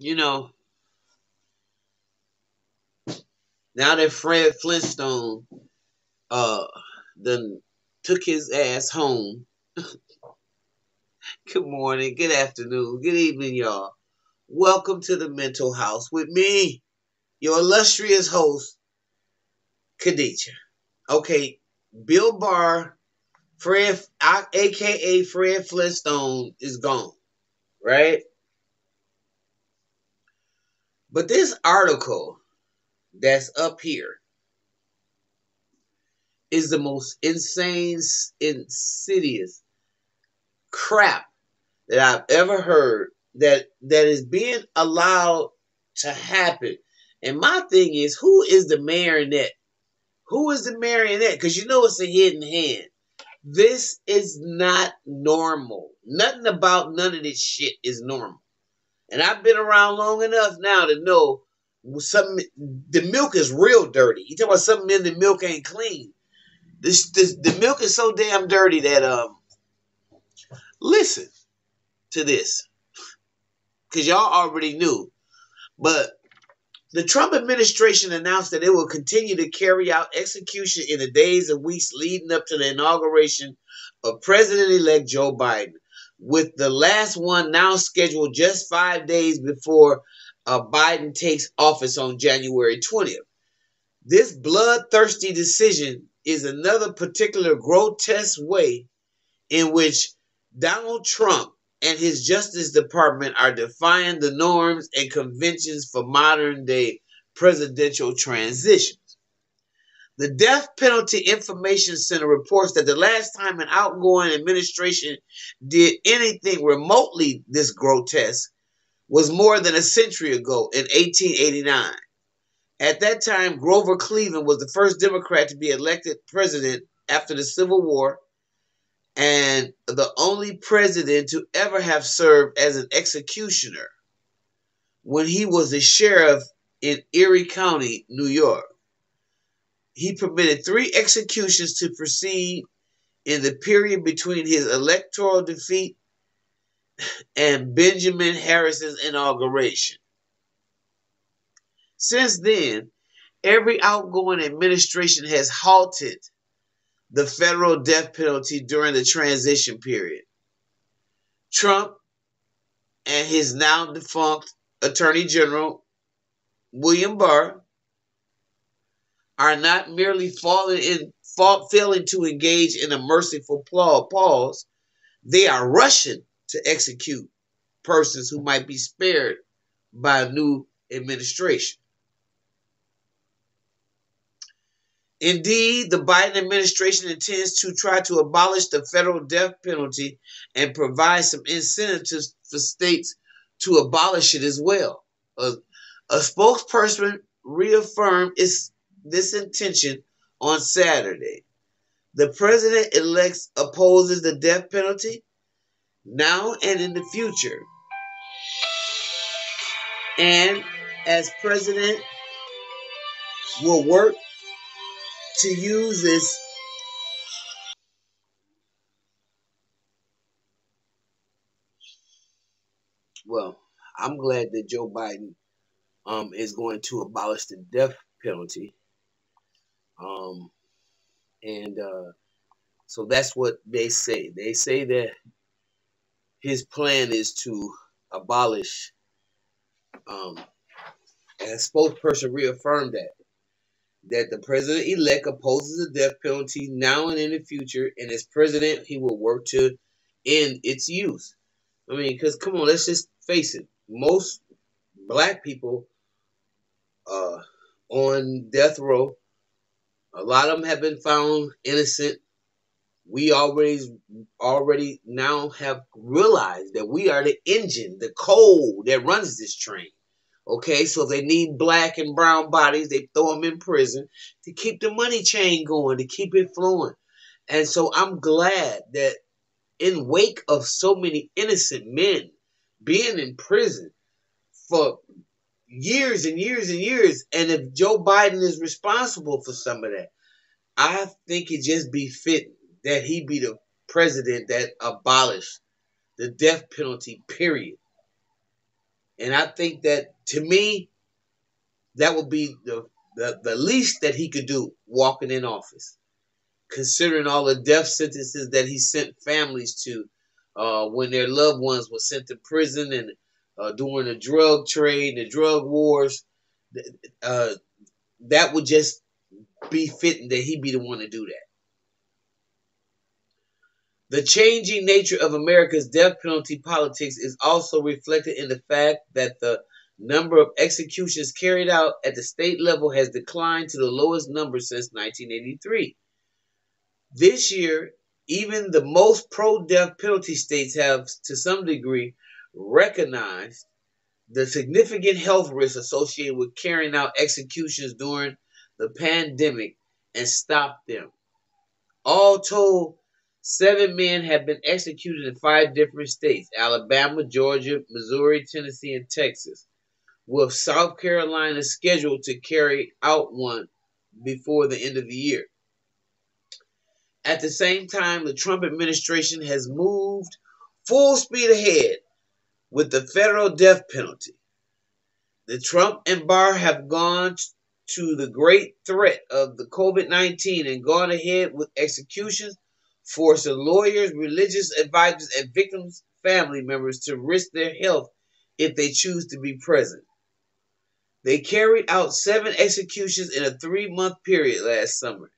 you know, now that Fred Flintstone done took his ass home. Good morning, good afternoon, good evening, y'all. Welcome to the Mental House with me, your illustrious host, Khadija. Okay, Bill Barr, Fred, a.k.a. Fred Flintstone, is gone, right? But this article that's up here is the most insane, insidious crap that I've ever heard that is being allowed to happen. And my thing is, who is the marionette? Who is the marionette? Because you know it's a hidden hand. This is not normal. Nothing about none of this shit is normal. And I've been around long enough now to know something. The milk is real dirty. You talking about something in the milk ain't clean. The milk is so damn dirty that listen to this, because y'all already knew. But the Trump administration announced that it will continue to carry out execution in the days and weeks leading up to the inauguration of President-elect Joe Biden, with the last one now scheduled just 5 days before Biden takes office on January 20th. This bloodthirsty decision is another particular grotesque way in which Donald Trump and his Justice Department are defying the norms and conventions for modern-day presidential transitions. The Death Penalty Information Center reports that the last time an outgoing administration did anything remotely this grotesque was more than a century ago in 1889. At that time, Grover Cleveland was the first Democrat to be elected president after the Civil War, and the only president to ever have served as an executioner when he was a sheriff in Erie County, New York. He permitted 3 executions to proceed in the period between his electoral defeat and Benjamin Harrison's inauguration. Since then, every outgoing administration has halted the federal death penalty during the transition period. Trump and his now defunct Attorney General William Barr are not merely failing to engage in a merciful pause, they are rushing to execute persons who might be spared by a new administration. Indeed, the Biden administration intends to try to abolish the federal death penalty and provide some incentives for states to abolish it as well. A spokesperson reaffirmed this intention on Saturday. The president-elect opposes the death penalty now and in the future, and as president will work to use this well. I'm glad that Joe Biden is going to abolish the death penalty, and so that's what they say. They say that his plan is to abolish, and a spokesperson reaffirmed that the president-elect opposes the death penalty now and in the future, and as president, he will work to end its use. I mean, because, come on, let's just face it. Most black people on death row, a lot of them have been found innocent. We already now have realized that we are the engine, the coal that runs this train. Okay, so they need black and brown bodies. They throw them in prison to keep the money chain going, to keep it flowing. And so I'm glad that in wake of so many innocent men being in prison for years and years and years, and if Joe Biden is responsible for some of that, I think it just be fitting that he be the president that abolished the death penalty, period. And I think that, to me, that would be the least that he could do walking in office, considering all the death sentences that he sent families to when their loved ones were sent to prison and during the drug trade, the drug wars. That would just be fitting that he be the one to do that. The changing nature of America's death penalty politics is also reflected in the fact that the number of executions carried out at the state level has declined to the lowest number since 1983. This year, even the most pro-death penalty states have, to some degree, recognized the significant health risks associated with carrying out executions during the pandemic and stopped them. All told, 7 men have been executed in 5 different states: Alabama, Georgia, Missouri, Tennessee, and Texas, with South Carolina scheduled to carry out one before the end of the year. At the same time, the Trump administration has moved full speed ahead with the federal death penalty. The Trump and Barr have gone to the great threat of the COVID-19 and gone ahead with executions, forcing lawyers, religious advisors, and victims' family members to risk their health if they choose to be present. They carried out 7 executions in a 3-month period last summer.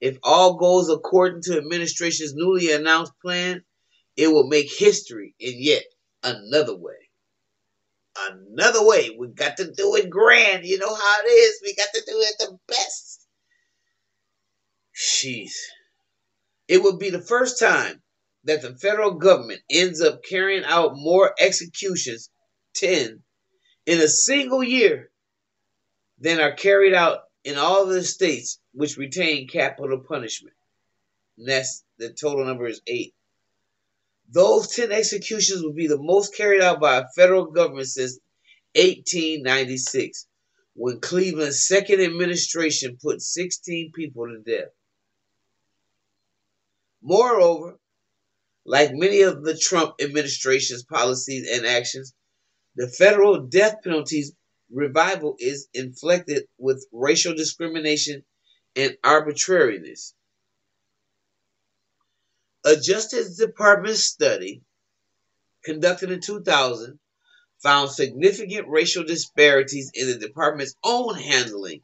If all goes according to administration's newly announced plan, it will make history in yet another way. Another way. We got to do it grand. You know how it is. We got to do it the best. Jeez. It would be the first time that the federal government ends up carrying out more executions, 10, in a single year than are carried out in all the states which retain capital punishment. And that's the total number is 8. Those 10 executions would be the most carried out by a federal government since 1896, when Cleveland's second administration put 16 people to death. Moreover, like many of the Trump administration's policies and actions, the federal death penalty's revival is inflected with racial discrimination and arbitrariness. A Justice Department study conducted in 2000 found significant racial disparities in the department's own handling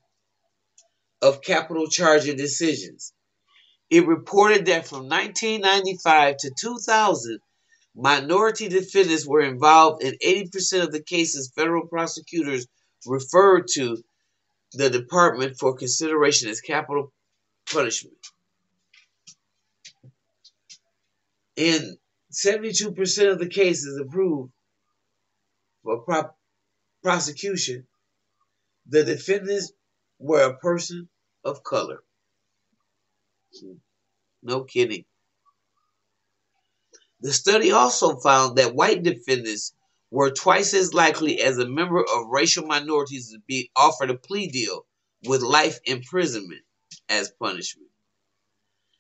of capital charging decisions. It reported that from 1995 to 2000, minority defendants were involved in 80% of the cases federal prosecutors referred to the department for consideration as capital punishment. In 72% of the cases approved for prosecution, the defendants were a person of color. No kidding. The study also found that white defendants were twice as likely as a member of racial minorities to be offered a plea deal with life imprisonment as punishment.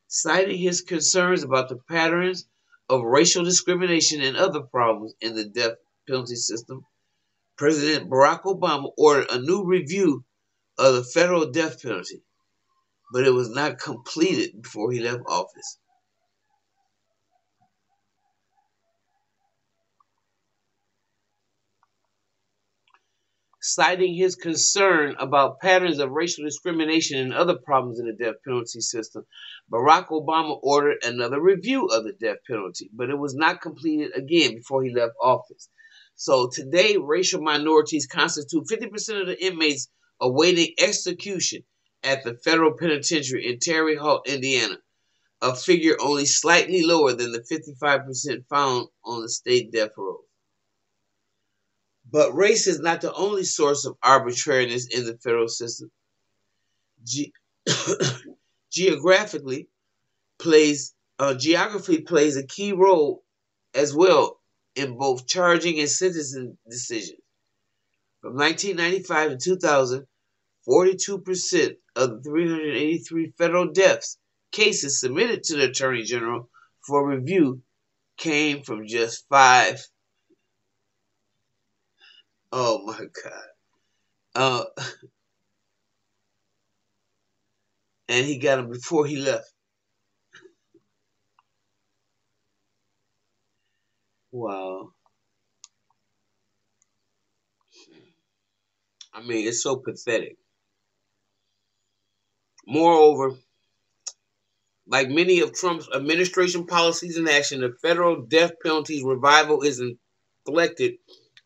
Citing his concerns about the patterns of racial discrimination and other problems in the death penalty system, President Barack Obama ordered a new review of the federal death penalty, but it was not completed before he left office. Citing his concern about patterns of racial discrimination and other problems in the death penalty system, Barack Obama ordered another review of the death penalty, but it was not completed again before he left office. So today, racial minorities constitute 50% of the inmates awaiting execution at the federal penitentiary in Terre Haute, Indiana, a figure only slightly lower than the 55% found on the state death row. But race is not the only source of arbitrariness in the federal system. Geography plays a key role as well in both charging and sentencing decisions. From 1995 to 2000, 42% of the 383 federal death cases submitted to the Attorney General for review came from just 5 Oh my God. And he got him before he left. Wow. I mean, it's so pathetic. Moreover, like many of Trump's administration policies and action, the federal death penalty's revival is inflected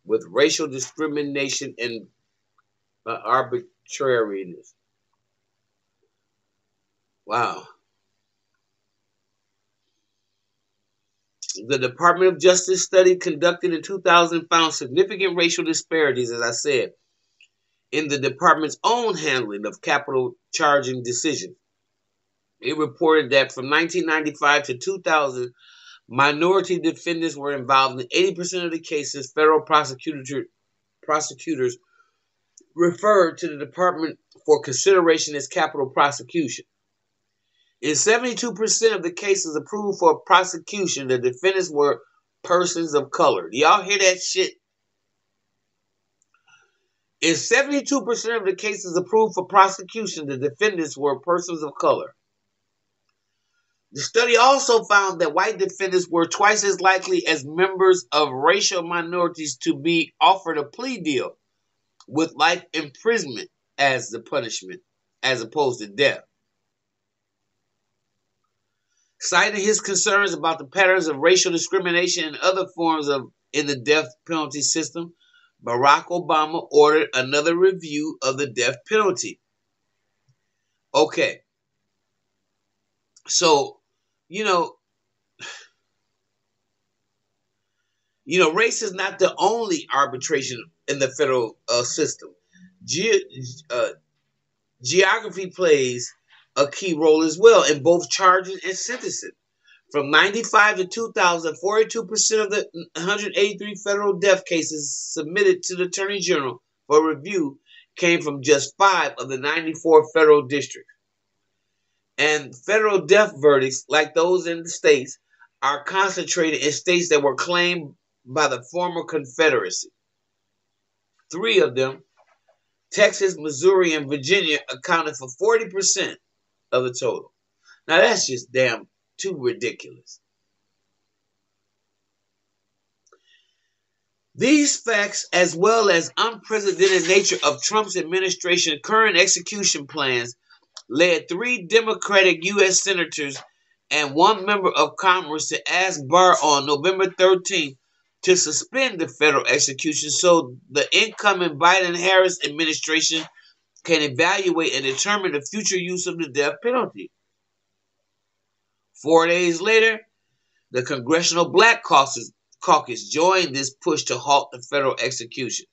with racial discrimination and arbitrariness. Wow. The Department of Justice study conducted in 2000 found significant racial disparities, as I said, in the department's own handling of capital charging decisions. It reported that from 1995 to 2000, minority defendants were involved in 80% of the cases federal prosecutors referred to the department for consideration as capital prosecution. In 72% of the cases approved for prosecution, the defendants were persons of color. Do y'all hear that shit? In 72% of the cases approved for prosecution, the defendants were persons of color. The study also found that white defendants were twice as likely as members of racial minorities to be offered a plea deal with life imprisonment as the punishment, as opposed to death. Citing his concerns about the patterns of racial discrimination and other forms in the death penalty system, Barack Obama ordered another review of the death penalty. Okay. So, race is not the only arbitration in the federal system. Geography plays a key role as well in both charging and sentencing. From 1995 to 2000, 42% of the 183 federal death cases submitted to the Attorney General for review came from just 5 of the 94 federal districts. And federal death verdicts, like those in the states, are concentrated in states that were claimed by the former Confederacy. 3 of them, Texas, Missouri, and Virginia, accounted for 40% of the total. Now that's just damn too ridiculous. These facts, as well as unprecedented nature of Trump's administration's current execution plans, led 3 Democratic U.S. senators and 1 member of Congress to ask Barr on November 13th to suspend the federal execution so the incoming Biden-Harris administration can evaluate and determine the future use of the death penalty. 4 days later, the Congressional Black Caucus joined this push to halt the federal execution.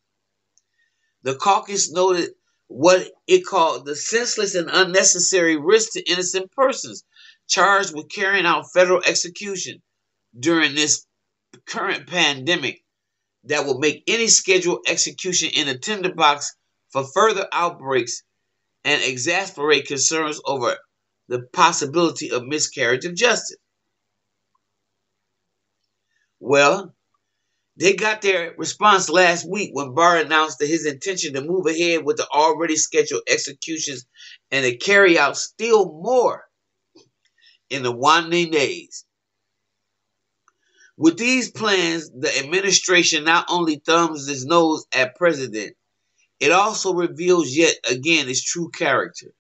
The caucus noted what it called the senseless and unnecessary risk to innocent persons charged with carrying out federal execution during this current pandemic that will make any scheduled execution in a tinderbox for further outbreaks and exacerbate concerns over the possibility of miscarriage of justice. Well, they got their response last week when Barr announced that his intention to move ahead with the already scheduled executions and to carry out still more in the waning days. With these plans, the administration not only thumbs its nose at President, it also reveals yet again its true character.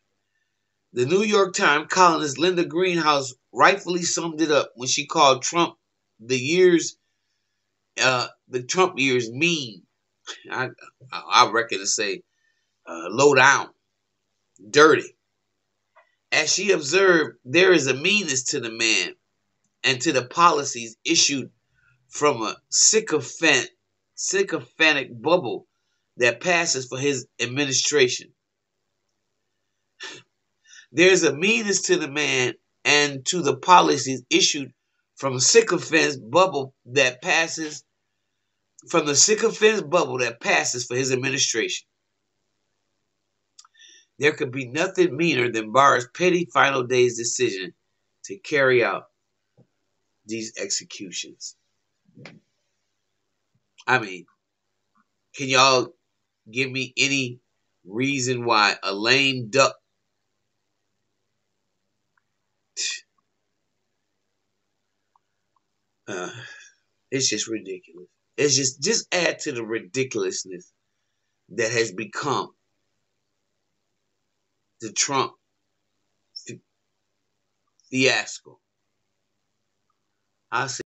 The New York Times columnist Linda Greenhouse rightfully summed it up when she called Trump the Trump years mean. I reckon to say low down, dirty. As she observed, there is a meanness to the man and to the policies issued from a sycophantic bubble that passes for his administration. There's a meanness to the man and to the policies issued from the sycophants bubble that passes for his administration. There could be nothing meaner than Barr's petty final day's decision to carry out these executions. I mean, Can y'all give me any reason why a lame duck? It's just ridiculous. It's just add to the ridiculousness that has become the Trump fiasco. I see.